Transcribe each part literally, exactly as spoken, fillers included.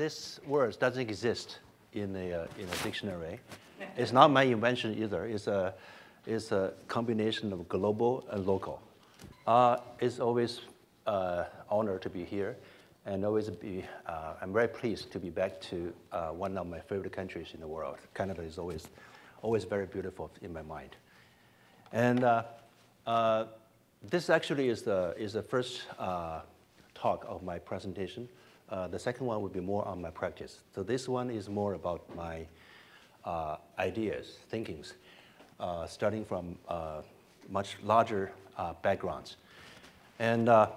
this word doesn't exist in a, uh, in a dictionary. It's not my invention either. It's a, it's a combination of global and local. Uh, it's always an uh, honor to be here, and always be, uh, I'm very pleased to be back to uh, one of my favorite countries in the world. Canada is always, always very beautiful in my mind. And uh, uh, this actually is the, is the first uh, talk of my presentation. Uh, the second one will be more on my practice. So this one is more about my uh, ideas, thinkings, uh, starting from uh, much larger uh, backgrounds. And uh,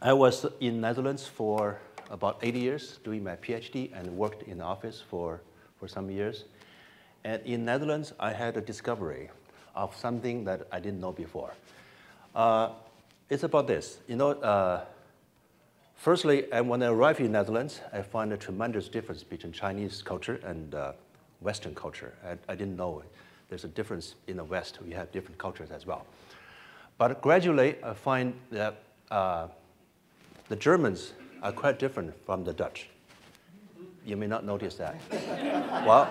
I was in Netherlands for about eight years doing my PhD and worked in the office for, for some years. And in Netherlands, I had a discovery of something that I didn't know before. Uh, it's about this. You know, uh, firstly, and when I arrived in Netherlands, I found a tremendous difference between Chinese culture and uh, Western culture. I, I didn't know there's a difference in the West. We have different cultures as well. But gradually, I find that uh, the Germans are quite different from the Dutch. You may not notice that. Well,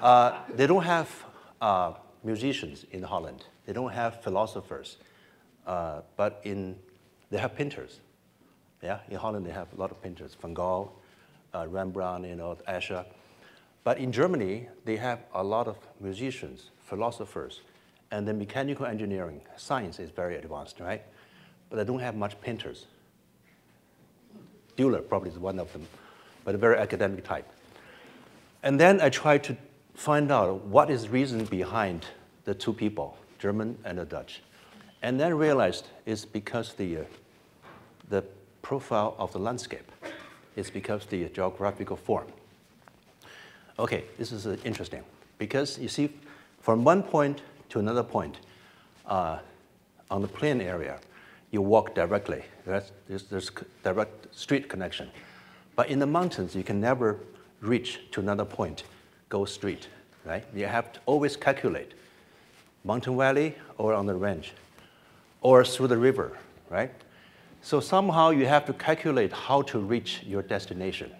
uh, they don't have uh, musicians in Holland. They don't have philosophers, uh, but in, they have painters. Yeah, in Holland they have a lot of painters, Van Gogh, uh, Rembrandt, you know, Escher. But in Germany, they have a lot of musicians, philosophers, and the mechanical engineering, science is very advanced, right? But they don't have much painters. Dürer probably is one of them, but a very academic type. And then I tried to find out what is the reason behind the two people, German and the Dutch. And then realized it's because the, uh, the profile of the landscape. It's because the geographical form. Okay, this is uh, interesting. Because you see, from one point to another point, uh, on the plain area, you walk directly. That's, there's, there's direct street connection. But in the mountains, you can never reach to another point, go straight, right? You have to always calculate mountain valley or on the range or through the river, right? So somehow you have to calculate how to reach your destination.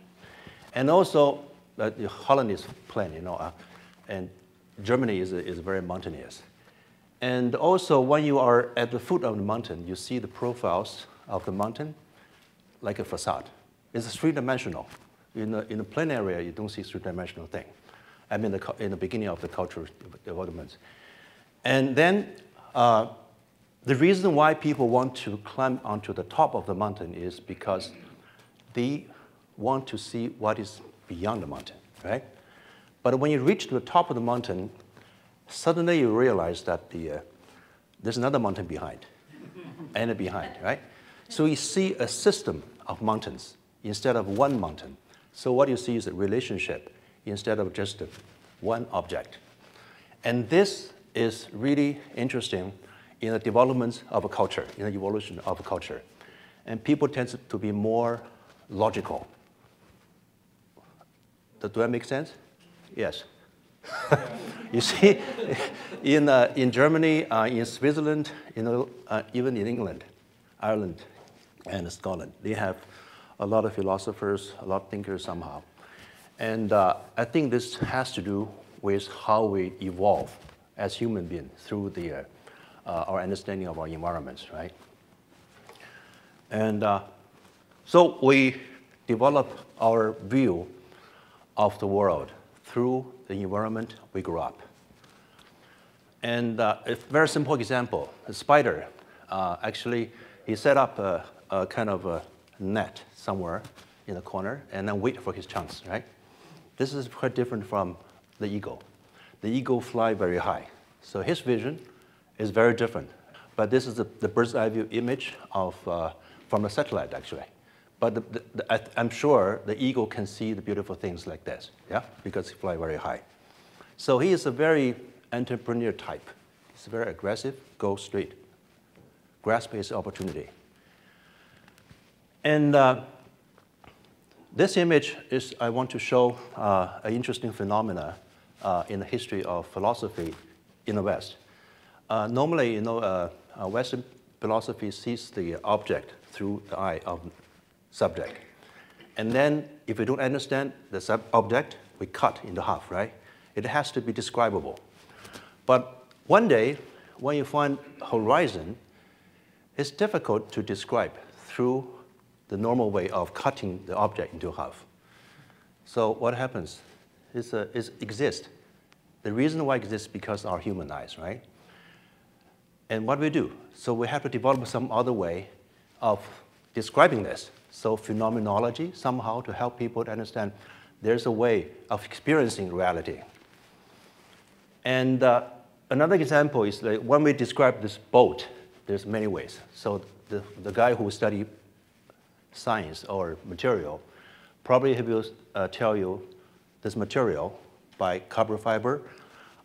And also, uh, Holland is plain, you know, uh, and Germany is, is very mountainous. And also, when you are at the foot of the mountain, you see the profiles of the mountain like a facade. It's three-dimensional. In the, in the plain area, you don't see three-dimensional thing. I mean, the, in the beginning of the cultural developments. And then, uh, the reason why people want to climb onto the top of the mountain is because they want to see what is beyond the mountain, right? But when you reach the top of the mountain, suddenly you realize that the, uh, there's another mountain behind, and behind, right? So you see a system of mountains instead of one mountain. So what you see is a relationship instead of just one object. And this is really interesting in the development of a culture, in the evolution of a culture. And people tend to be more logical. Does that make sense? Yes. You see, in, uh, in Germany, uh, in Switzerland, you know, uh, even in England, Ireland, and Scotland, they have a lot of philosophers, a lot of thinkers somehow. And uh, I think this has to do with how we evolve as human beings through the uh, Uh, our understanding of our environments, right? And uh, so we develop our view of the world through the environment we grew up. And uh, a very simple example, a spider, uh, actually, he set up a, a kind of a net somewhere in the corner and then wait for his chance, right? This is quite different from the eagle. The eagle flies very high, so his vision is very different. But this is the, the bird's eye view image of, uh, from a satellite, actually. But the, the, the, I, I'm sure the eagle can see the beautiful things like this, yeah? Because he flies very high. So he is a very entrepreneur type. He's very aggressive, go straight, grasp his opportunity. And uh, this image is, I want to show uh, an interesting phenomena uh, in the history of philosophy in the West. Uh, normally, you know, uh, uh, Western philosophy sees the object through the eye of subject. And then if we don't understand the sub object, we cut into half, right? It has to be describable. But one day, when you find horizon, it's difficult to describe through the normal way of cutting the object into half. So what happens? It's a, it's exist. The reason why it exists is because our human eyes, right? And what do we do? So we have to develop some other way of describing this. So phenomenology somehow to help people to understand there's a way of experiencing reality. And uh, another example is that when we describe this boat, there's many ways. So the, the guy who studies science or material probably he will uh, tell you this material by copper fiber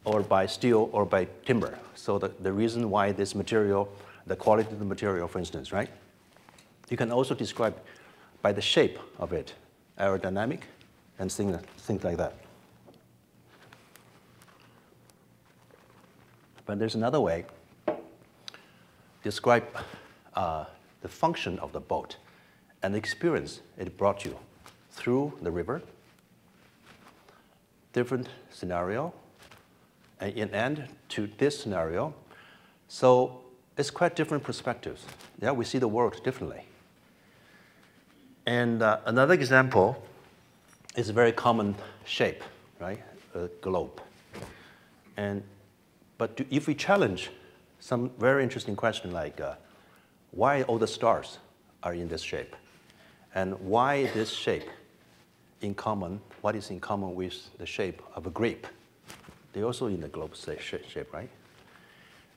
or by steel or by timber. So the, the reason why this material, the quality of the material, for instance, right? You can also describe by the shape of it, aerodynamic, and things, things like that. But there's another way. Describe uh, the function of the boat and the experience it brought you through the river, different scenario, and in end to this scenario. So it's quite different perspectives. Yeah, we see the world differently. And uh, another example is a very common shape, right? A globe. And but to, if we challenge some very interesting question like uh, why all the stars are in this shape, and why this shape in common? What is in common with the shape of a grape? They're also in the globe shape, right?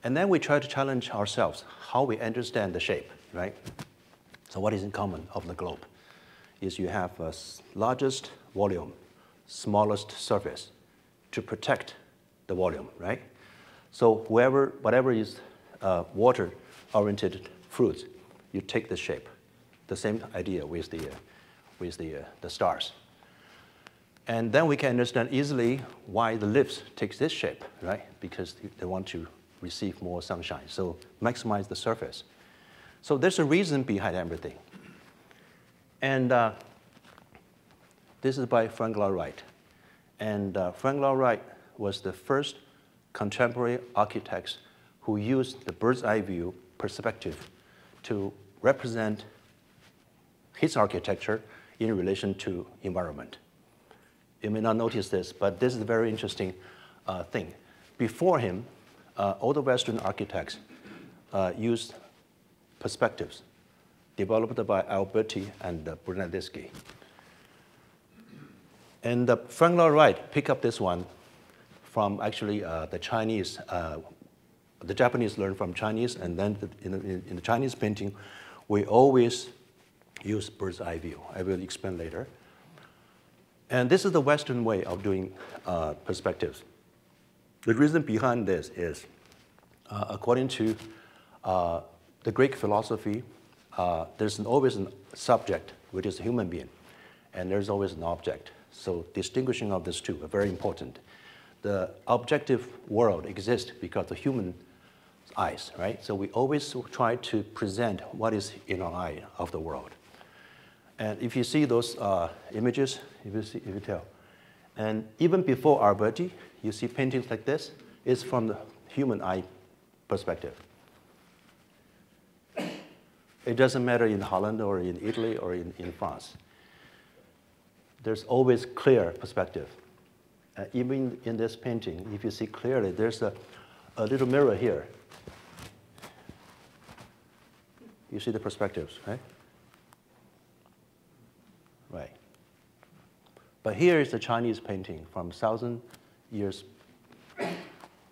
And then we try to challenge ourselves how we understand the shape, right? So what is in common of the globe is you have a largest volume, smallest surface to protect the volume, right? So whoever, whatever is uh, water-oriented fruits, you take the shape. The same idea with the, uh, with the, uh, the stars. And then we can understand easily why the leaves takes this shape, right? Because they want to receive more sunshine, so maximize the surface. So there's a reason behind everything. And uh, this is by Frank Lloyd Wright. And uh, Frank Lloyd Wright was the first contemporary architect who used the bird's eye view perspective to represent his architecture in relation to environment. You may not notice this, but this is a very interesting uh, thing. Before him, uh, all the Western architects uh, used perspectives developed by Alberti and uh, Brunelleschi. And uh, Frank Lloyd Wright picked up this one from actually uh, the Chinese, uh, the Japanese learned from Chinese, and then the, in, the, in the Chinese painting, we always use bird's eye view. I will explain later. And this is the Western way of doing uh, perspectives. The reason behind this is, uh, according to uh, the Greek philosophy, uh, there's an, always a subject, which is a human being, and there's always an object. So distinguishing of these two are very important. The objective world exists because of human eyes, right? So we always try to present what is in our eye of the world. And if you see those uh, images, if you, see, if you tell. And even before Alberti, you see paintings like this. It's from the human eye perspective. It doesn't matter in Holland or in Italy or in, in France. There's always clear perspective. Uh, even in this painting, if you see clearly, there's a, a little mirror here. You see the perspectives, right? Right. But here is the Chinese painting from thousand years.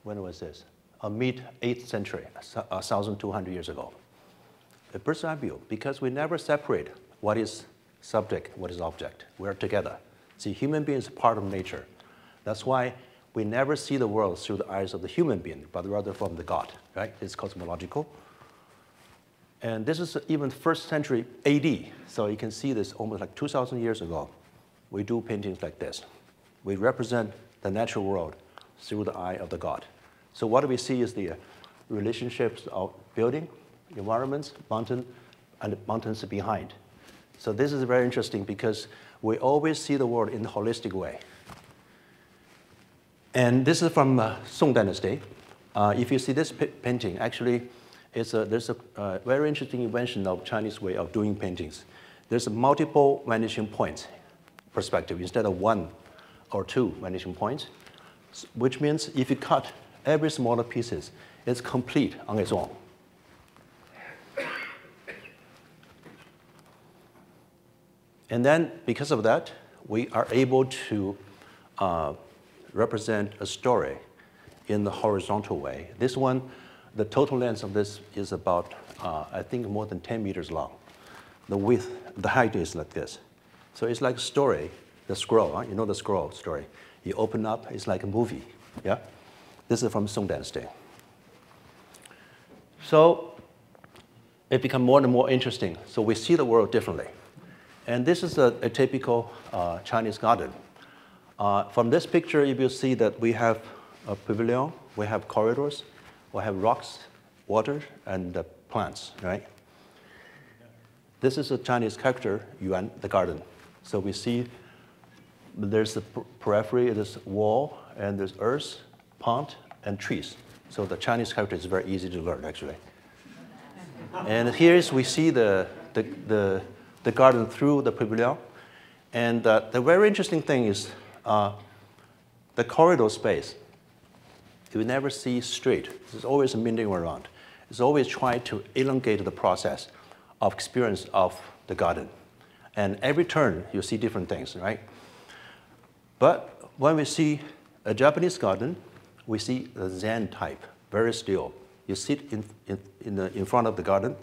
When was this? A mid eighth century, a thousand two hundred years ago. A bird's eye view, because we never separate what is subject, what is object. We are together. See, human beings are part of nature. That's why we never see the world through the eyes of the human being, but rather from the God. Right? It's cosmological. And this is even first century A D, so you can see this almost like two thousand years ago. We do paintings like this. We represent the natural world through the eye of the God. So what we see is the relationships of building, environments, mountain, and mountains behind. So this is very interesting because we always see the world in a holistic way. And this is from uh, Song Dynasty. Uh, if you see this painting, actually, it's a, there's a uh, very interesting invention of Chinese way of doing paintings. There's a multiple vanishing point perspective instead of one or two vanishing points, which means if you cut every smaller pieces, it's complete on its own. And then, because of that, we are able to uh, represent a story in the horizontal way. This one, the total length of this is about, uh, I think, more than ten meters long. The width, the height is like this. So it's like a story, the scroll, right? You know the scroll story. You open up, it's like a movie, yeah? This is from Song Dynasty. So it becomes more and more interesting. So we see the world differently. And this is a, a typical uh, Chinese garden. Uh, from this picture, you will see that we have a pavilion, we have corridors, we have rocks, water, and uh, plants, right? This is a Chinese character, Yuan, the garden. So we see there's the periphery, there's wall, and there's earth, pond, and trees. So the Chinese character is very easy to learn, actually. And here is we see the, the, the the garden through the pavilion. And uh, the very interesting thing is uh, the corridor space. You never see straight. There's always a meandering around. It's always trying to elongate the process of experience of the garden. And every turn, you see different things, right? But when we see a Japanese garden, we see the Zen type, very still. You sit in, in, in, the, in front of the garden.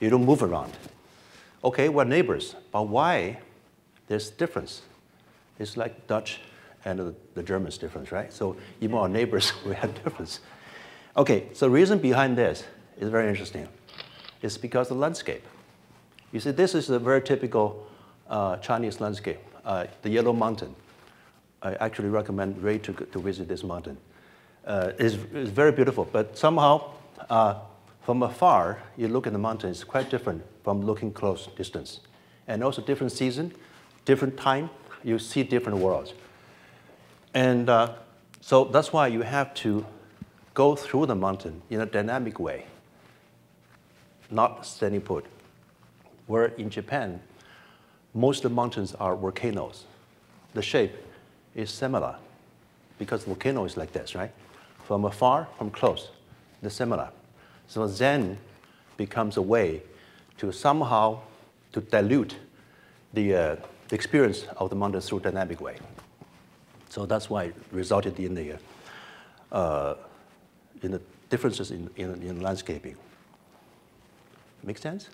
You don't move around. Okay, we're neighbors, but why there's difference? It's like Dutch and the Germans difference, right? So even our neighbors, we have difference. Okay, so the reason behind this is very interesting. It's because of the landscape. You see, this is a very typical uh, Chinese landscape, uh, the Yellow Mountain. I actually recommend Ray to, to visit this mountain. Uh, it's, it's very beautiful, but somehow, uh, from afar, you look at the mountain, it's quite different from looking close distance. And also different season, different time, you see different worlds. And uh, so that's why you have to go through the mountain in a dynamic way, not standing put. Where in Japan, most of the mountains are volcanoes. The shape is similar, because the volcano is like this, right? From afar, from close, they're similar. So Zen becomes a way to somehow to dilute the, uh, the experience of the mountain through dynamic way. So that's why it resulted in the, uh, in the differences in, in, in landscaping. Make sense?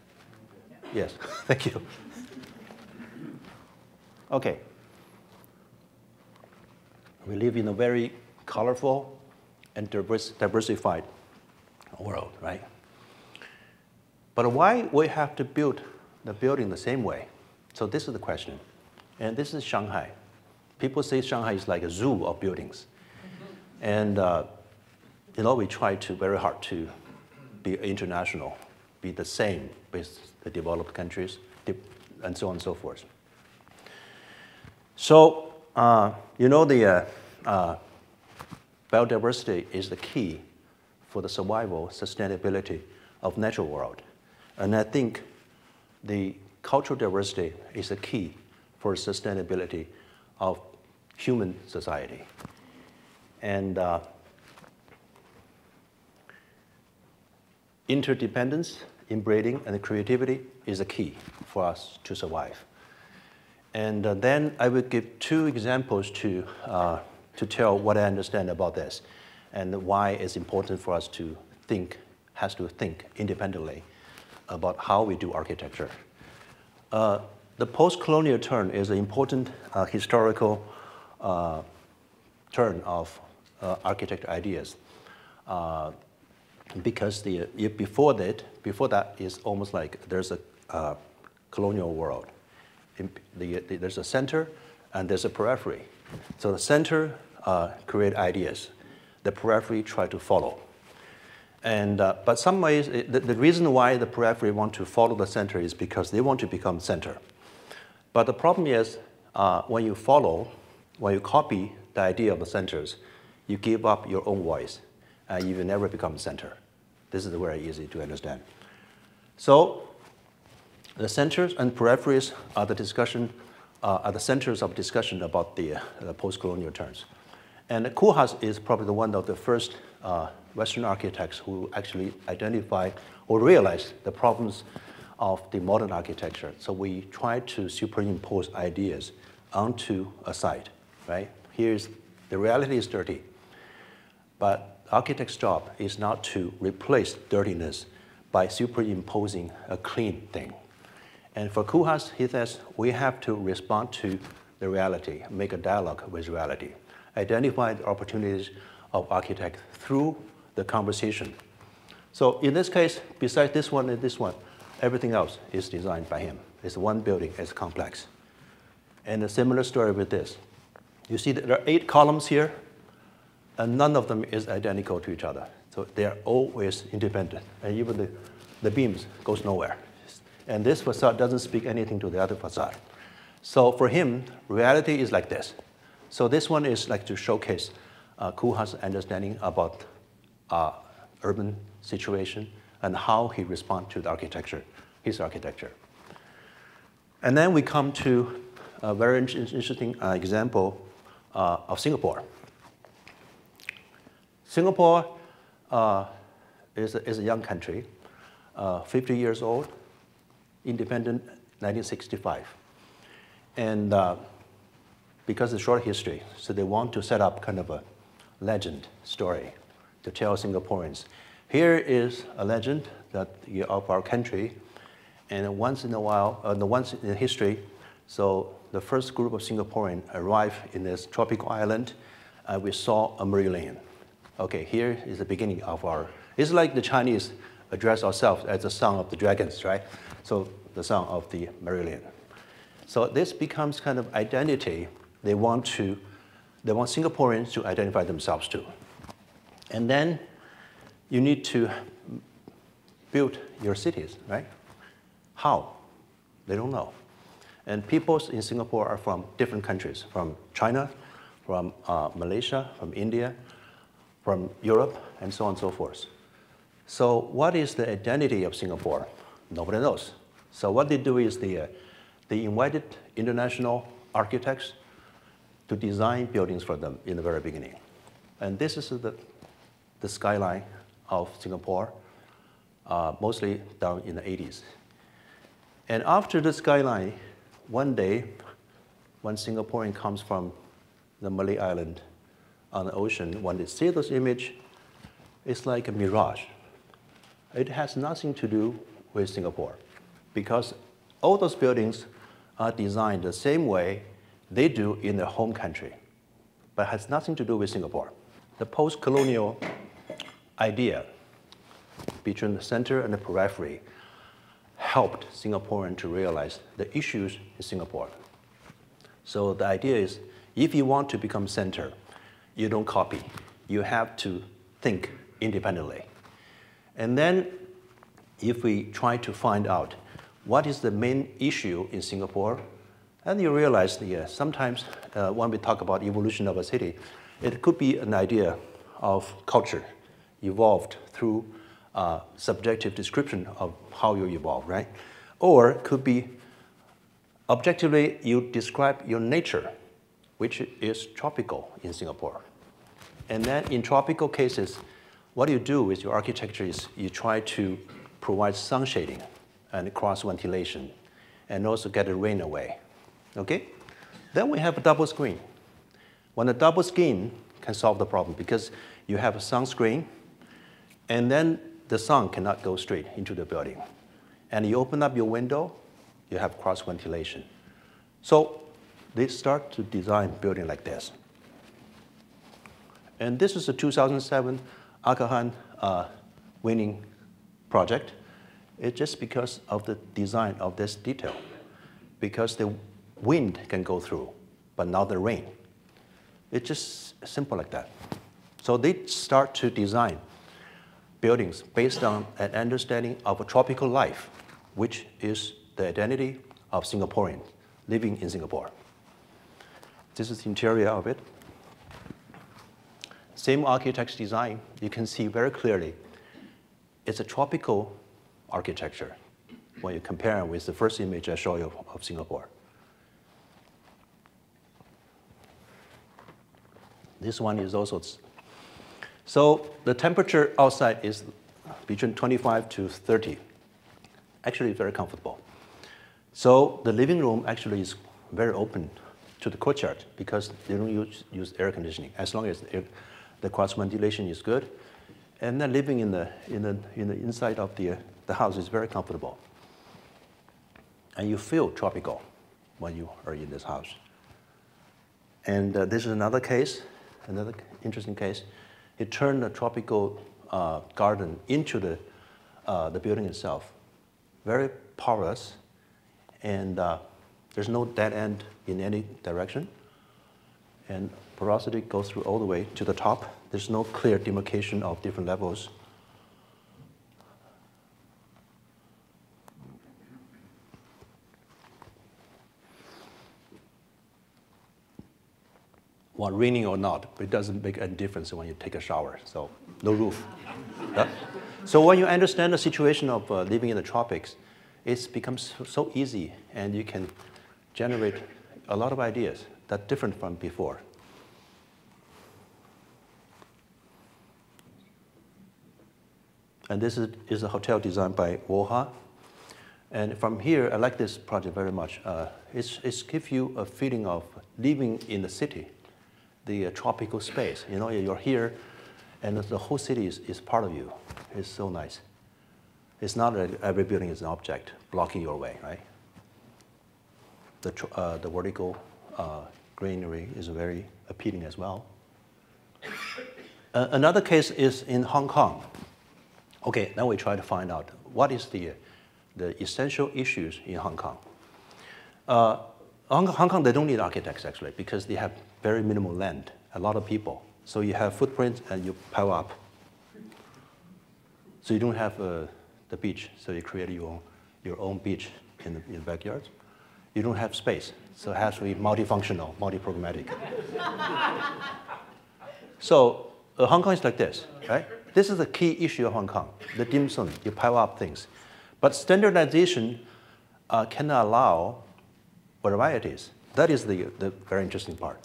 Yeah. Yes, thank you. Okay. We live in a very colorful and diverse, diversified world, right? But why we have to build the building the same way? So this is the question. And this is Shanghai. People say Shanghai is like a zoo of buildings. And uh, you know, we try to very hard to be international, be the same with the developed countries, and so on and so forth. So uh, you know, the uh, uh, biodiversity is the key for the survival, sustainability of natural world. And I think the cultural diversity is the key for sustainability of human society. And uh, interdependence, inbreeding, and creativity is the key for us to survive. And uh, then I will give two examples to, uh, to tell what I understand about this, and why it's important for us to think, has to think independently about how we do architecture. Uh, the post-colonial turn is an important uh, historical uh, turn of uh, architecture ideas, uh, because the, before that, before that is almost like there's a uh, colonial world. In the, the, there's a center and there's a periphery. So the center uh, create ideas. The periphery try to follow. And, uh, but some ways, it, the, the reason why the periphery want to follow the center is because they want to become center. But the problem is uh, when you follow, when you copy the idea of the centers, you give up your own voice, and you will never become center. This is very easy to understand. So the centers and peripheries are the discussion, uh, are the centers of discussion about the, uh, the post-colonial terms. And Koolhaas is probably the one of the first uh, Western architects who actually identified or realized the problems of the modern architecture. So we try to superimpose ideas onto a site, right? Here's the reality is dirty, but architect's job is not to replace dirtiness by superimposing a clean thing. And for Koolhaas, he says, we have to respond to the reality, make a dialogue with reality, identify the opportunities of architects through the conversation. So in this case, besides this one and this one, everything else is designed by him. It's one building, it's complex. And a similar story with this. You see that there are eight columns here, and none of them is identical to each other. So they are always independent, and even the, the beams goes nowhere. And this facade doesn't speak anything to the other facade. So for him, reality is like this. So this one is like to showcase uh, Koolhaas' understanding about uh, urban situation and how he responds to the architecture, his architecture. And then we come to a very interesting uh, example uh, of Singapore. Singapore uh, is, a, is a young country, uh, fifty years old, independent nineteen sixty-five. And uh, because it's short history, so they want to set up kind of a legend story to tell Singaporeans. Here is a legend that, of our country, and once in a while, uh, once in history, so the first group of Singaporeans arrived in this tropical island, and uh, we saw a Merlion. Okay, here is the beginning of our, it's like the Chinese address ourselves as the son of the dragons, right? So the son of the Merlion. So this becomes kind of identity they want to, they want Singaporeans to identify themselves to. And then you need to build your cities, right? How? They don't know. And peoples in Singapore are from different countries, from China, from uh, Malaysia, from India, from Europe, and so on and so forth. So what is the identity of Singapore? Nobody knows. So what they do is they, uh, they invited international architects to design buildings for them in the very beginning. And this is the, the skyline of Singapore, uh, mostly down in the eighties. And after the skyline, one day, when Singaporean comes from the Malay island on the ocean, when they see this image, it's like a mirage. It has nothing to do with Singapore, because all those buildings are designed the same way they do in their home country, but has nothing to do with Singapore. The post-colonial idea between the center and the periphery helped Singaporeans to realize the issues in Singapore. So the idea is, if you want to become center, you don't copy. You have to think independently. And then if we try to find out what is the main issue in Singapore, and you realize that yeah, sometimes uh, when we talk about evolution of a city, it could be an idea of culture evolved through uh, subjective description of how you evolve, right? Or it could be objectively you describe your nature, which is tropical in Singapore. And then in tropical cases, what you do with your architecture is you try to provide sun shading and cross ventilation and also get the rain away, okay? Then we have a double screen. When a double screen can solve the problem because you have a sunscreen and then the sun cannot go straight into the building. And you open up your window, you have cross ventilation. So they start to design building like this. And this is a two thousand seven Aga Khan uh, winning project. It's just because of the design of this detail, because the wind can go through, but not the rain. It's just simple like that. So they start to design buildings based on an understanding of a tropical life, which is the identity of Singaporeans, living in Singapore. This is the interior of it. Same architect's design, you can see very clearly. It's a tropical architecture when you compare it with the first image I showed you of Singapore. This one is also. So the temperature outside is between twenty-five to thirty. Actually very comfortable. So the living room actually is very open to the courtyard because they don't use, use air conditioning, as long as the, air, the cross ventilation is good. And then living in the, in the, in the inside of the, the house is very comfortable. And you feel tropical when you are in this house. And uh, this is another case, another interesting case. It turned the tropical uh, garden into the, uh, the building itself. Very porous, and uh, there's no dead end in any direction. And porosity goes through all the way to the top. There's no clear demarcation of different levels. Well, raining or not, but it doesn't make a difference when you take a shower, so no roof. Yeah? So when you understand the situation of uh, living in the tropics, it becomes so easy, and you can generate a lot of ideas that are different from before. And this is, is a hotel designed by Woha. And from here, I like this project very much. Uh, it's, it's gives you a feeling of living in the city, the uh, tropical space. You know, you're here, and the whole city is, is part of you. It's so nice. It's not that every building is an object blocking your way, right? The, uh, the vertical uh, greenery is very appealing as well. Uh, another case is in Hong Kong. Okay, now we try to find out what is the, the essential issues in Hong Kong. Uh, Hong, Hong Kong, they don't need architects, actually, because they have very minimal land, a lot of people. So you have footprints and you pile up. So you don't have uh, the beach, so you create your own, your own beach in the, in the backyard. You don't have space, so it has to be multifunctional, multi-programmatic. So uh, Hong Kong is like this, right? This is the key issue of Hong Kong, the dim sum, you pile up things. But standardization uh, cannot allow varieties. That is the, the very interesting part.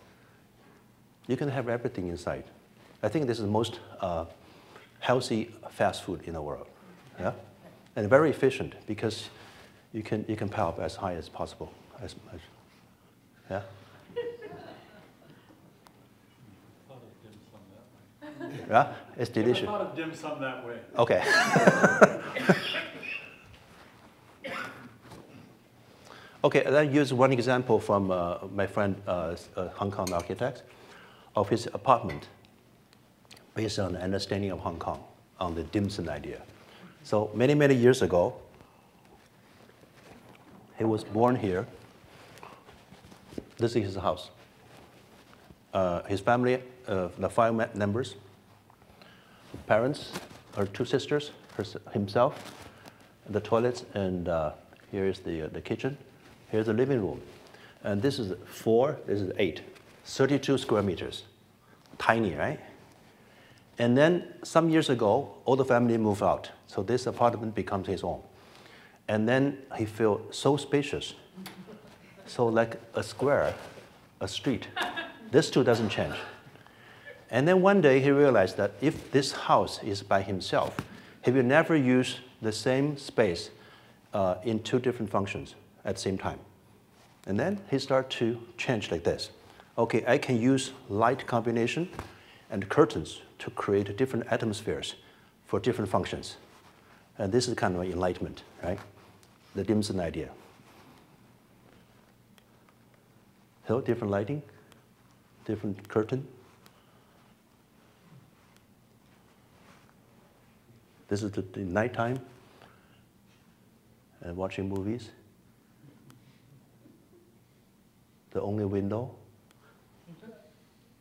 You can have everything inside. I think this is the most uh, healthy fast food in the world, yeah? And very efficient because you can, you can pile up as high as possible. As, as, yeah? I thought of dim sum that way. Yeah, it's delicious. I thought of dim sum that way. Okay. Okay, I'll use one example from uh, my friend, uh, a Hong Kong architect, of his apartment based on the understanding of Hong Kong, on the dim sum idea. So many, many years ago, he was born here. This is his house. Uh, his family, uh, the five members, parents, her two sisters, her, himself, the toilets, and uh, here is the, uh, the kitchen. Here's the living room. And this is four, this is eight. thirty-two square meters, tiny, right? And then some years ago, all the family moved out. So this apartment becomes his own. And then he felt so spacious. So like a square, a street. This too doesn't change. And then one day he realized that if this house is by himself, he will never use the same space uh, in two different functions at the same time. And then he started to change like this. Okay, I can use light combination and curtains to create different atmospheres for different functions. And this is kind of enlightenment, right? The dim sum idea. So different lighting, different curtain. This is the, the nighttime and watching movies. The only window.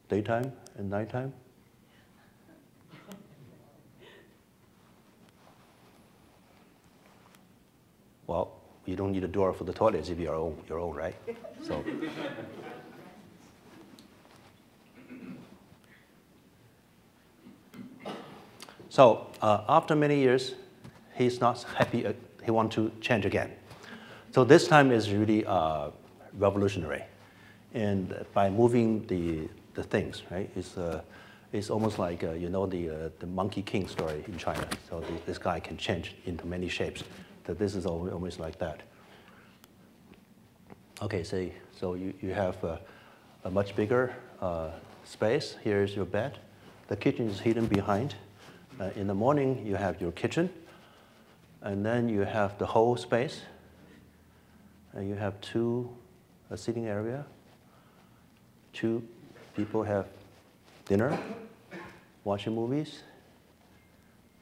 Daytime and nighttime. Well, you don't need a door for the toilets if you're old, you're old, right? So. So uh, after many years, he's not happy. Uh, he wants to change again. So this time is really uh, revolutionary, and by moving the the things, right? It's uh, it's almost like uh, you know the uh, the Monkey King story in China. So the, this guy can change into many shapes. That this is almost like that. Okay, so so you you have a, a much bigger uh, space. Here is your bed. The kitchen is hidden behind. Uh, in the morning, you have your kitchen, and then you have the whole space, and you have two a sitting area. Two people have dinner, watching movies,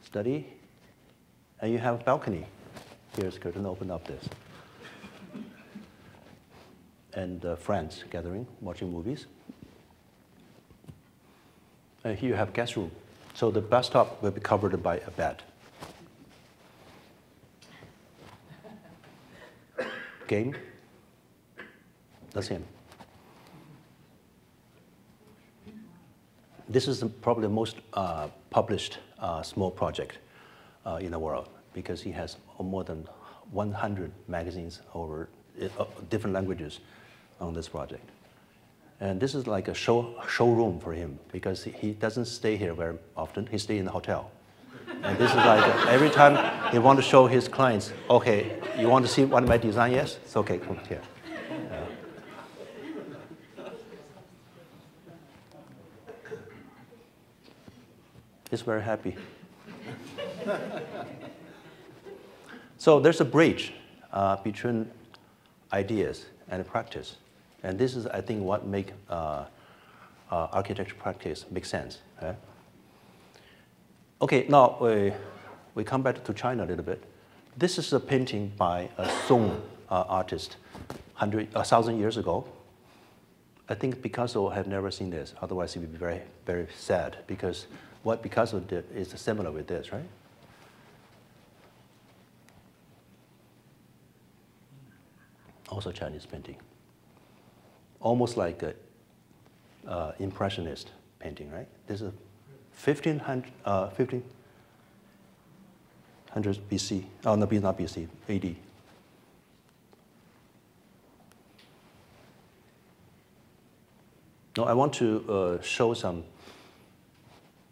study, and you have a balcony. Here's curtain, open up this, and uh, friends gathering, watching movies. And here you have guest room. So the bathtub will be covered by a bed. Game. That's him. This is probably the most uh, published uh, small project uh, in the world because he has more than one hundred magazines over uh, different languages on this project. And this is like a show, showroom for him because he doesn't stay here very often. He stays in the hotel. And this is like a, every time he wants to show his clients, okay, you want to see one of my designs? Yes? It's okay, come here. Yeah. He's very happy. So there's a bridge uh, between ideas and practice. And this is, I think, what makes uh, uh, architecture practice make sense. Eh? OK, now we, we come back to China a little bit. This is a painting by a Song uh, artist one thousand years ago. I think Picasso had never seen this. Otherwise, he would be very, very sad, because what Picasso did is similar with this, right? Also Chinese painting. Almost like an uh, impressionist painting, right? This is fifteen hundred, uh, fifteen hundred B C. Oh, no, not B C, A D. No, I want to uh, show some.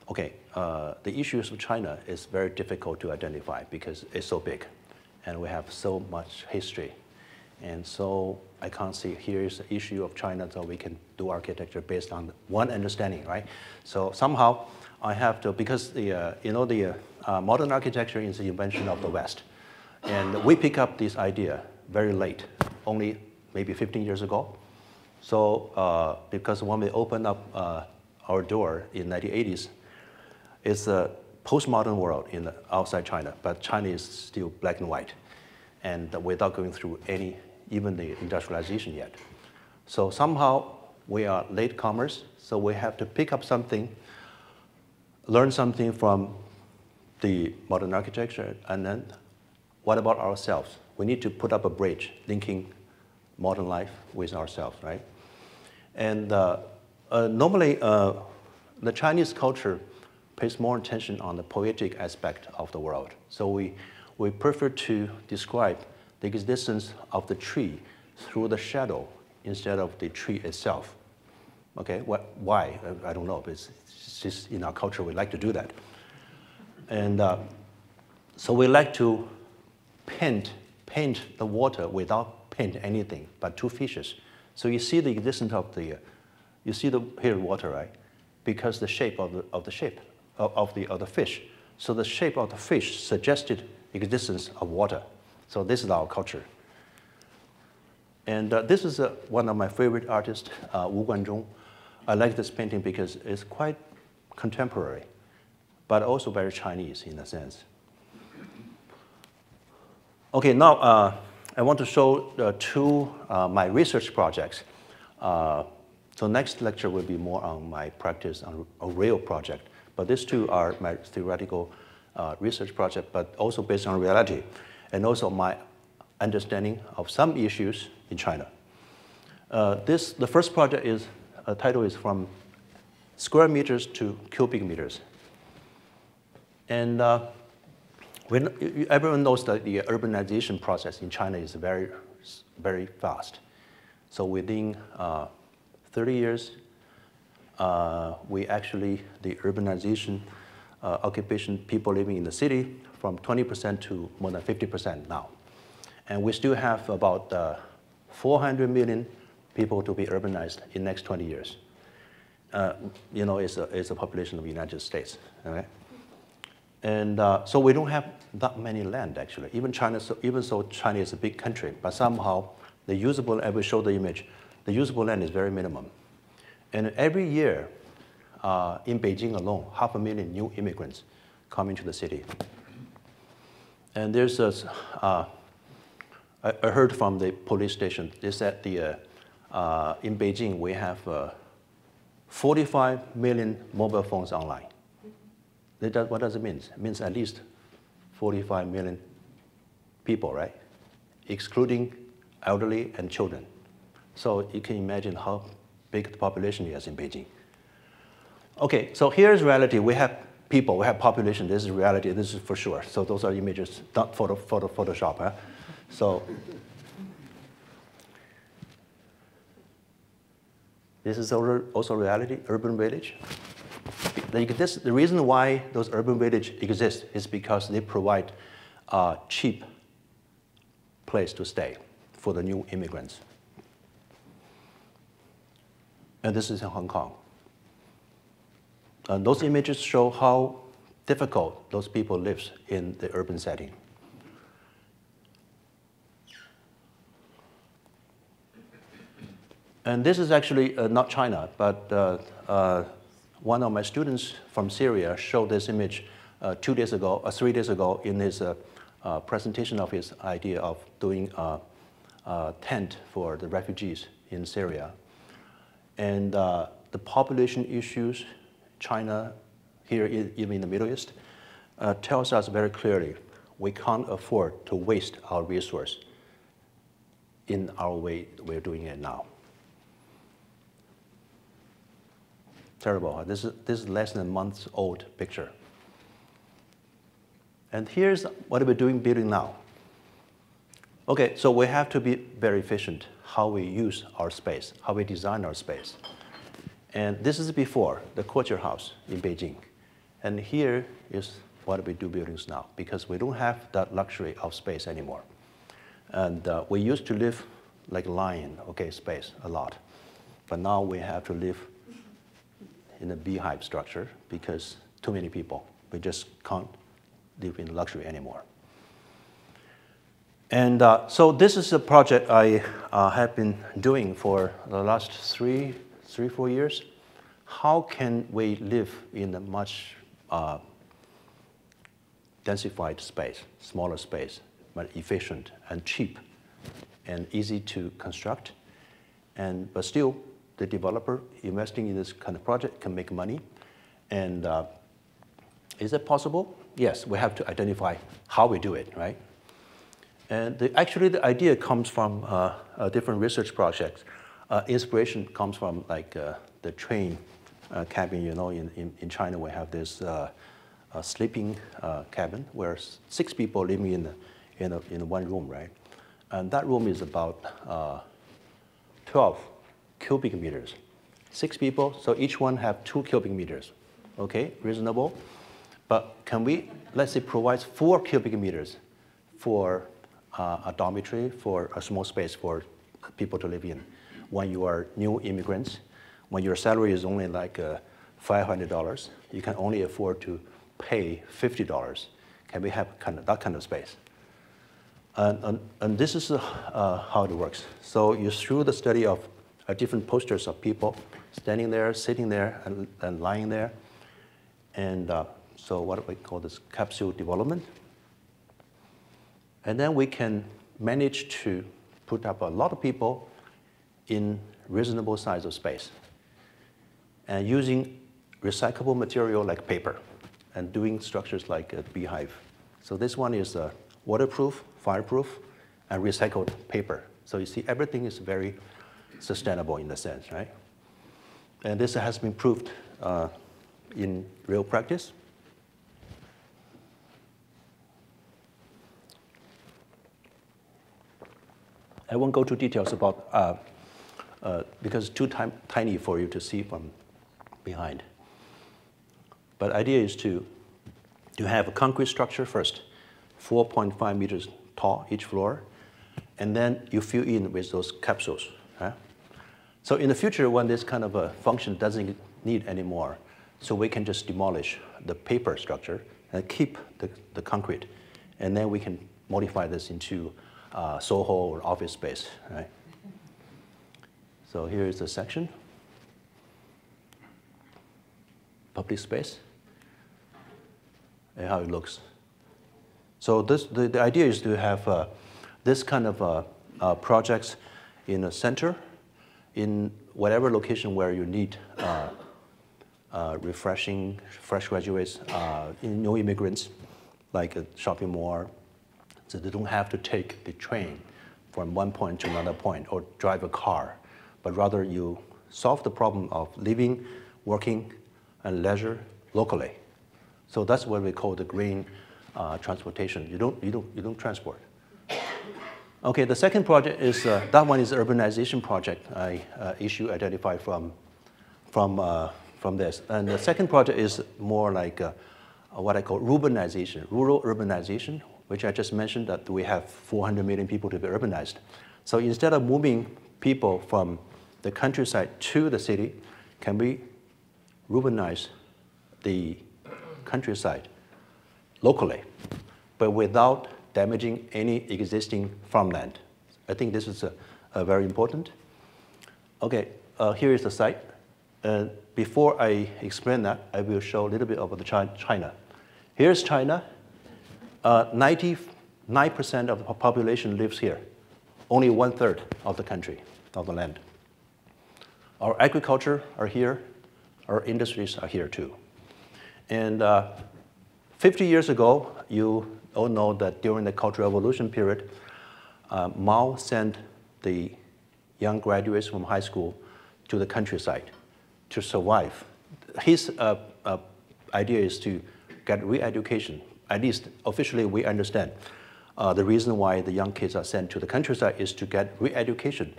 OK, uh, the issues of China is very difficult to identify because it's so big. And we have so much history. And so I can't see here's the issue of China, so we can do architecture based on one understanding, right? So somehow I have to, because the, uh, you know, the uh, modern architecture is the invention of the West. And we pick up this idea very late, only maybe fifteen years ago. So uh, because when we open up uh, our door in the nineteen eighties, it's a postmodern world in the, outside China, but China is still black and white, and without going through any even the industrialization yet. So somehow we are latecomers, so we have to pick up something, learn something from the modern architecture, and then what about ourselves? We need to put up a bridge linking modern life with ourselves, right? And uh, uh, normally uh, the Chinese culture pays more attention on the poetic aspect of the world. So we, we prefer to describe the existence of the tree through the shadow instead of the tree itself. Okay, what, why? I don't know, but it's, it's just in our culture we like to do that. And uh, so we like to paint, paint the water without paint anything but two fishes. So you see the existence of the, you see the here water, right? Because the shape of the, of the shape of, of the of the fish. So the shape of the fish suggested existence of water. So this is our culture. And uh, this is uh, one of my favorite artists, uh, Wu Guanzhong. I like this painting because it's quite contemporary, but also very Chinese in a sense. OK, now uh, I want to show uh, two uh, my research projects. Uh, so next lecture will be more on my practice on a real project. But these two are my theoretical uh, research project, but also based on reality. And also my understanding of some issues in China. Uh, this, the first project is, uh, title is From Square Meters to Cubic Meters. And uh, when, everyone knows that the urbanization process in China is very, very fast. So within uh, thirty years, uh, we actually, the urbanization, uh, occupation, people living in the city from twenty percent to more than fifty percent now. And we still have about uh, four hundred million people to be urbanized in the next twenty years. Uh, you know, it's a, it's a population of the United States. Okay? And uh, so we don't have that many land, actually. Even China, so, even so China is a big country, but somehow the usable, I will show the image, the usable land is very minimum. And every year, uh, in Beijing alone, half a million new immigrants come into the city. And there's a, uh, I heard from the police station, they said the, uh, uh, in Beijing we have uh, forty-five million mobile phones online. That, what does it mean? It means at least forty-five million people, right? Excluding elderly and children. So you can imagine how big the population is in Beijing. Okay, so here's reality. We have people, we have population, this is reality, this is for sure. So those are images, not photo, photo, Photoshop, huh? So, this is also reality, urban village. This, the reason why those urban villages exist is because they provide a cheap place to stay for the new immigrants. And this is in Hong Kong. And those images show how difficult those people live in the urban setting. And this is actually uh, not China, but uh, uh, one of my students from Syria showed this image uh, two days ago, uh, three days ago, in his uh, uh, presentation of his idea of doing a, a tent for the refugees in Syria. And uh, the population issues, China, here even in the Middle East, uh, tells us very clearly we can't afford to waste our resource in our way we're doing it now. Terrible, huh? This is, this is less than a month old picture. And here's what we're doing building now. Okay, so we have to be very efficient how we use our space, how we design our space. And this is before the culture house in Beijing. And here is what we do buildings now, because we don't have that luxury of space anymore. And uh, we used to live like a lion, okay, space a lot. But now we have to live in a beehive structure because too many people. We just can't live in luxury anymore. And uh, so this is a project I uh, have been doing for the last three, three, four years. How can we live in a much uh, densified space, smaller space, but efficient and cheap and easy to construct, and but still the developer investing in this kind of project can make money. And uh, is it possible? Yes, we have to identify how we do it, right? And the, actually the idea comes from uh, uh, different research projects. Uh, inspiration comes from like uh, the train uh, cabin, you know, in, in, in China we have this uh, uh, sleeping uh, cabin where six people living in, in, a, in one room, right? And that room is about uh, twelve cubic meters. Six people, so each one have two cubic meters. Okay, reasonable. But can we, let's say, provide four cubic meters for uh, a dormitory, for a small space for people to live in when you are new immigrants, when your salary is only like uh, five hundred dollars, you can only afford to pay fifty dollars. Can we have kind of that kind of space? And, and, and this is uh, uh, how it works. So you through the study of are different posters of people standing there, sitting there, and, and lying there. And uh, so what do we call this capsule development? And then we can manage to put up a lot of people in reasonable size of space and using recyclable material like paper and doing structures like a beehive. So this one is uh, waterproof, fireproof, and recycled paper. So you see, everything is very sustainable in the sense, right? And this has been proved uh, in real practice. I won't go to details about, uh, uh, because it's too tiny for you to see from behind. But the idea is to, to have a concrete structure first, four point five meters tall each floor, and then you fill in with those capsules. Huh? So in the future, when this kind of a function doesn't need anymore, so we can just demolish the paper structure and keep the, the concrete, and then we can modify this into Uh, Soho or office space, right? So here is the section. Public space. And how it looks. So this, the, the idea is to have uh, this kind of uh, uh, projects in a center, in whatever location where you need uh, uh, refreshing, fresh graduates, uh, new immigrants, like a shopping mall. So they don't have to take the train from one point to another point or drive a car, but rather you solve the problem of living, working, and leisure locally. So that's what we call the green uh, transportation. You don't, you don't, you don't transport. Okay, the second project is, uh, that one is the urbanization project I uh, issue identified from, from, uh, from this. And the second project is more like uh, what I call urbanization, rural urbanization, which I just mentioned that we have four hundred million people to be urbanized. So instead of moving people from the countryside to the city, can we urbanize the countryside locally, but without damaging any existing farmland? I think this is a, a very important. Okay, uh, here is the site. Uh, before I explain that, I will show a little bit of the China. Here's China. ninety-nine percent uh, of the population lives here. Only one third of the country, of the land. Our agriculture are here. Our industries are here too. And uh, fifty years ago, you all know that during the Cultural Revolution period, uh, Mao sent the young graduates from high school to the countryside to survive. His uh, uh, idea is to get re-education. At least officially we understand uh, the reason why the young kids are sent to the countryside is to get re-education.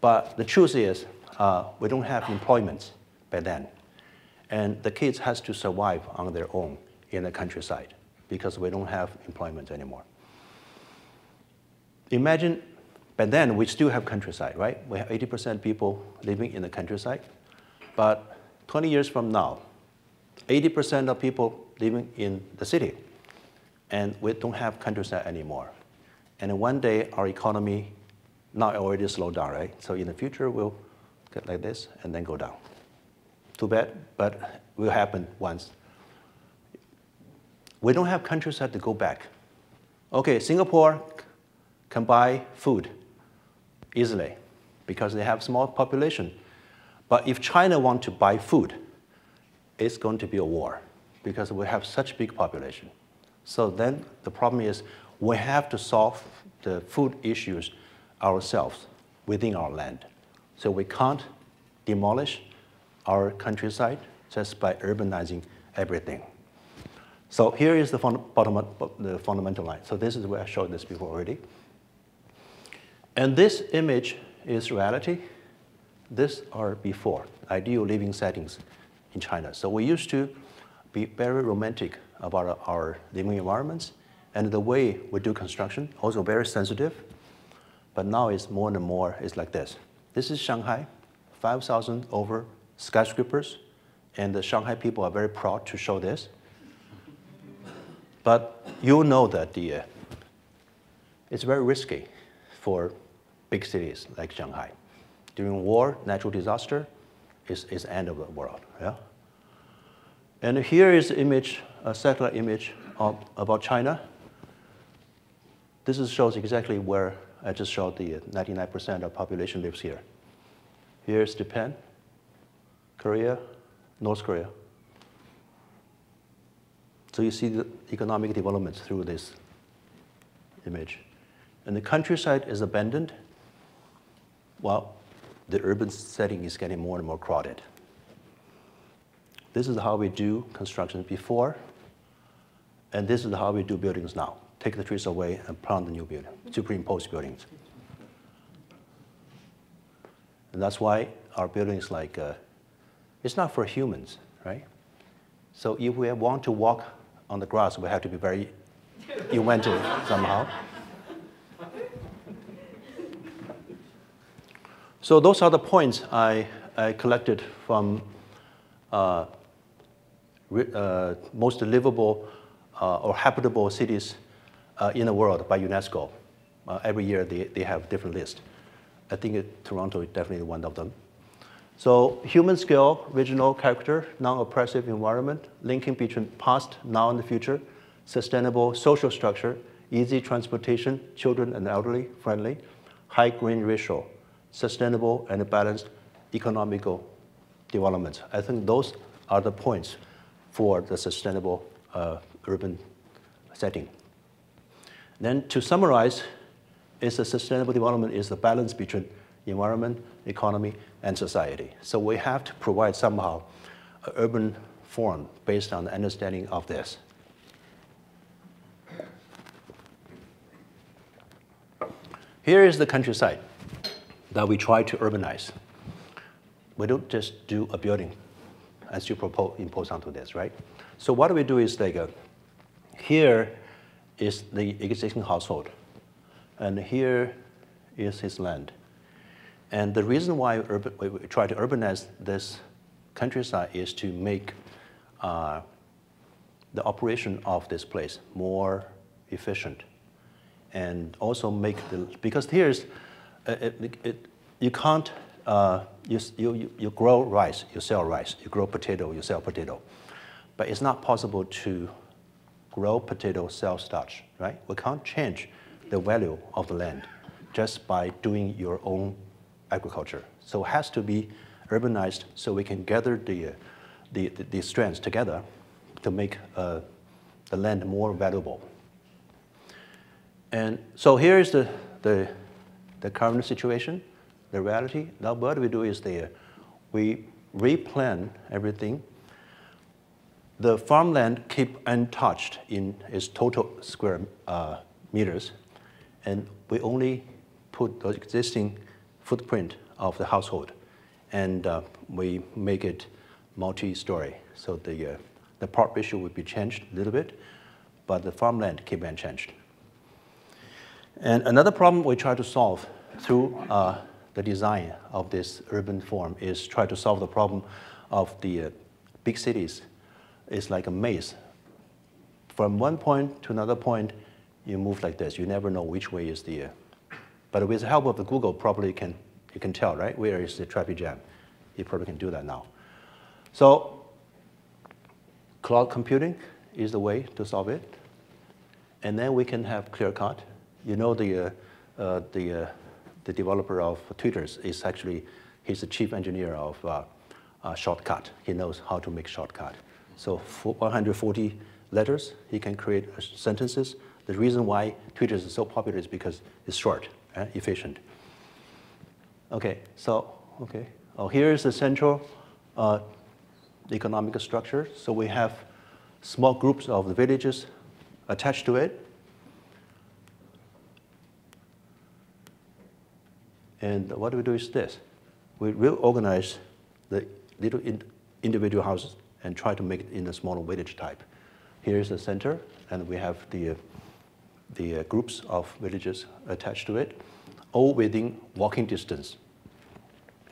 But the truth is uh, we don't have employment by then. And the kids has to survive on their own in the countryside because we don't have employment anymore. Imagine, by then we still have countryside, right? We have eighty percent people living in the countryside. But twenty years from now, eighty percent of people living in the city. And we don't have countryside anymore. And one day, our economy now already slowed down, right? So in the future, we'll get like this and then go down. Too bad, but it will happen once. We don't have countryside to go back. OK, Singapore can buy food easily because they have small population. But if China wants to buy food, it's going to be a war because we have such big population. So then the problem is we have to solve the food issues ourselves within our land. So we can't demolish our countryside just by urbanizing everything. So here is the, fund bottom, the fundamental line. So this is where I showed this before already. And this image is reality. These are before, ideal living settings in China. So we used to be very romantic about our living environments, and the way we do construction, also very sensitive. But now it's more and more, it's like this. This is Shanghai, five thousand over skyscrapers, and the Shanghai people are very proud to show this. But you know that the, uh, it's very risky for big cities like Shanghai. During war, natural disaster, it's, it's the end of the world, yeah? And here is an image, a satellite image of, about China. This is, shows exactly where I just showed the ninety-nine percent of population lives here. Here's Japan, Korea, North Korea. So you see the economic development through this image. and the countryside is abandoned, well, the urban setting is getting more and more crowded. This is how we do construction before, and this is how we do buildings now. Take the trees away and plant the new building, superimpose buildings. And that's why our building is like, uh, it's not for humans, right? So if we want to walk on the grass, we have to be very inventive somehow. So those are the points I, I collected from uh, re, uh, most livable uh, or habitable cities uh, in the world by UNESCO. Uh, every year they, they have different lists. I think it, Toronto is definitely one of them. So human scale, regional character, non-oppressive environment, linking between past, now, and the future, sustainable social structure, easy transportation, children and elderly friendly, high green ratio, sustainable and balanced economical development. I think those are the points for the sustainable uh, urban setting. Then to summarize, is the sustainable development is the balance between environment, economy, and society. So we have to provide somehow an urban form based on the understanding of this. Here is the countryside that we try to urbanize. We don't just do a building as you propose, impose onto this, right? So what we do is like, a, here is the existing household, and here is his land. And the reason why urban, we try to urbanize this countryside is to make uh, the operation of this place more efficient, and also make the, because here is, It, it, it, you can't, uh, you, you, you grow rice, you sell rice, you grow potato, you sell potato. But it's not possible to grow potato, sell starch, right? We can't change the value of the land just by doing your own agriculture. So it has to be urbanized so we can gather the, the, the, the strands together to make uh, the land more valuable. And so here is the, the the current situation, the reality. Now what we do is there, we replan everything. The farmland keep untouched in its total square uh, meters, and we only put the existing footprint of the household, and uh, we make it multi-story. So the, uh, the part ratio would be changed a little bit, but the farmland keep unchanged. And another problem we try to solve through uh, the design of this urban form is try to solve the problem of the uh, big cities. It's like a maze. From one point to another point, you move like this. You never know which way is the, uh, but with the help of the Google, probably can, you can tell, right? Where is the traffic jam? You probably can do that now. So cloud computing is the way to solve it. And then we can have clear cut. You know, the, uh, uh, the, uh, the developer of Twitter is actually, he's the chief engineer of uh, uh, shortcut. He knows how to make shortcut. So for one hundred forty letters, he can create sentences. The reason why Twitter is so popular is because it's short and eh, efficient. OK, so OK. Oh, here is the central uh, economic structure. So we have small groups of the villages attached to it. And what we do is this. We reorganize the little in individual houses and try to make it in a smaller village type. Here is the center, and we have the, the groups of villages attached to it, all within walking distance.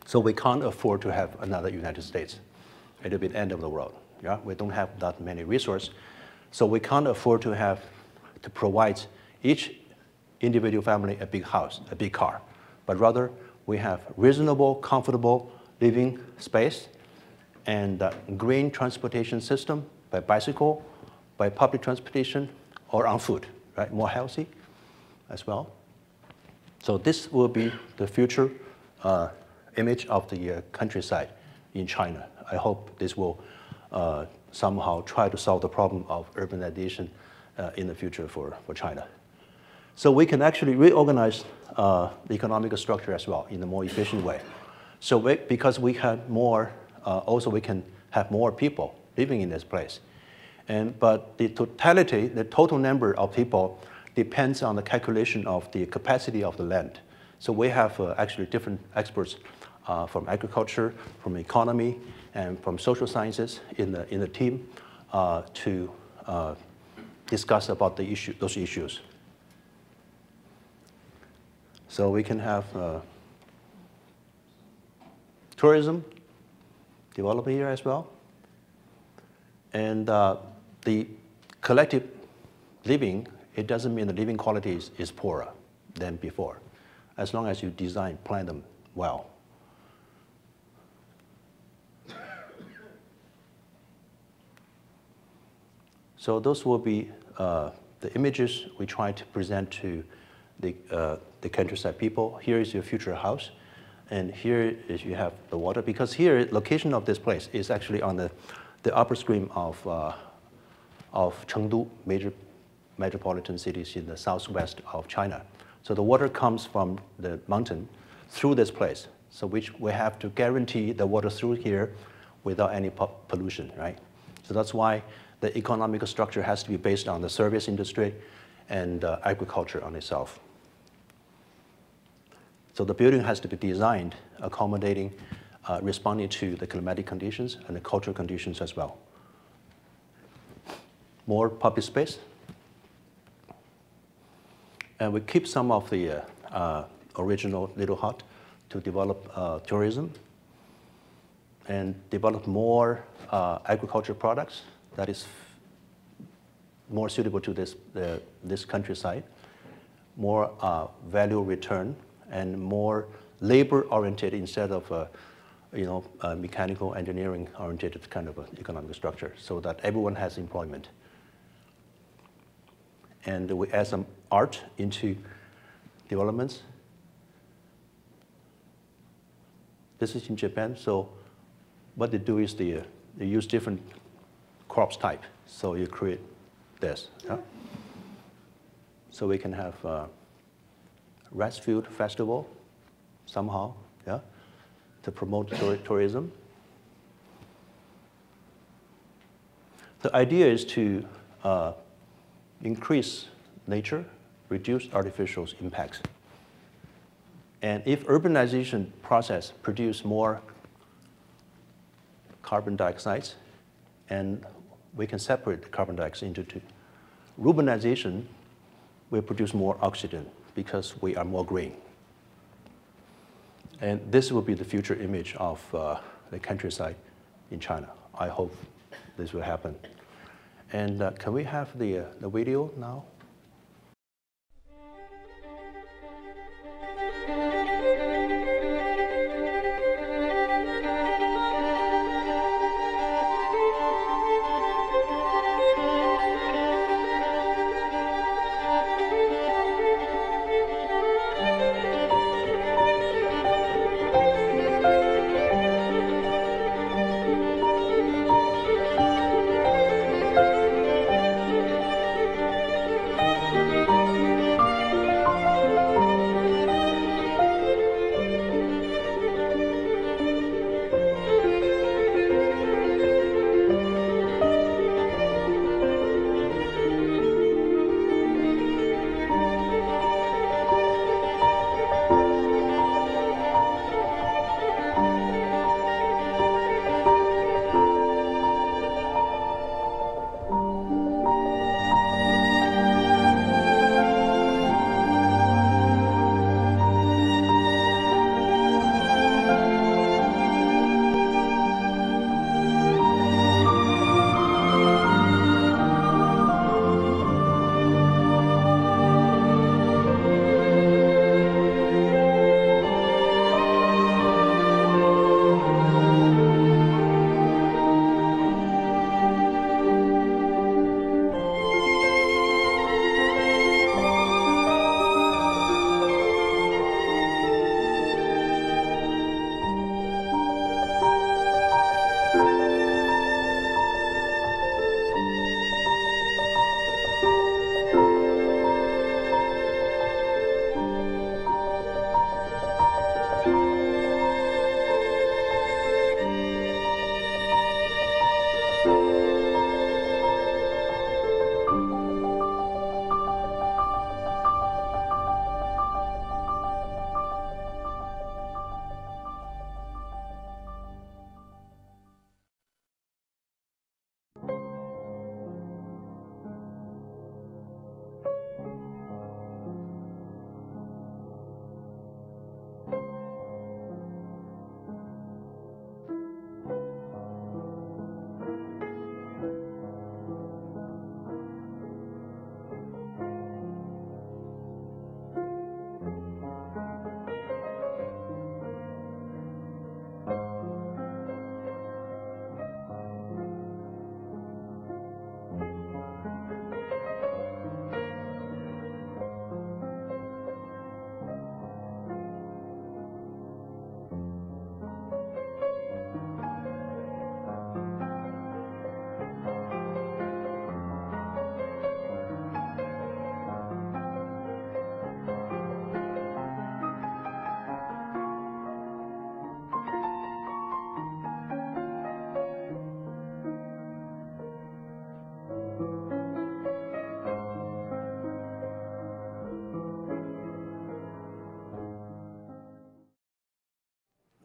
So we can't afford to have another United States. It'll be the end of the world. Yeah? We don't have that many resources. So we can't afford to have to provide each individual family a big house, a big car. But rather, we have reasonable, comfortable living space and uh, green transportation system by bicycle, by public transportation, or on foot, right? More healthy as well. So this will be the future uh, image of the uh, countryside in China. I hope this will uh, somehow try to solve the problem of urbanization uh, in the future for, for China. So we can actually reorganize uh, the economic structure as well in a more efficient way. So we, because we had more, uh, also we can have more people living in this place. And, but the totality, the total number of people depends on the calculation of the capacity of the land. So we have uh, actually different experts uh, from agriculture, from economy, and from social sciences in the, in the team uh, to uh, discuss about the issue, those issues. So we can have uh, tourism developed here as well. And uh, the collective living, it doesn't mean the living quality is, is poorer than before, as long as you design, plan them well. So those will be uh, the images we try to present to the, uh, the countryside people. Here is your future house. And here is you have the water, because here, location of this place is actually on the, the upper stream of, uh, of Chengdu, major metropolitan cities in the southwest of China. So the water comes from the mountain through this place, so which we have to guarantee the water through here without any pollution, right? So that's why the economic structure has to be based on the service industry and uh, agriculture on itself. So the building has to be designed accommodating, uh, responding to the climatic conditions and the cultural conditions as well. More public space. And we keep some of the uh, uh, original little hut to develop uh, tourism and develop more uh, agriculture products that is more suitable to this, uh, this countryside, more uh, value return, and more labor-oriented instead of uh, you know, uh, mechanical engineering-oriented kind of economic structure, so that everyone has employment. And we add some art into developments. This is in Japan, so what they do is they, uh, they use different crops type. So you create this. Huh? So we can have uh, rice field festival somehow, yeah, to promote tourism. The idea is to uh, increase nature, reduce artificial impacts. And if urbanization process produce more carbon dioxide, and we can separate the carbon dioxide into two. Urbanization will produce more oxygen because we are more green. And this will be the future image of uh, the countryside in China. I hope this will happen. And uh, can we have the, uh, the video now?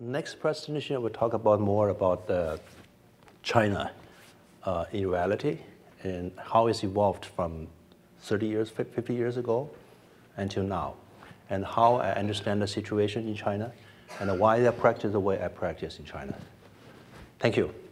next presentation, we'll talk about more about uh, China uh, in reality and how it's evolved from thirty years, fifty years ago until now, and how I understand the situation in China and why I practice the way I practice in China. Thank you.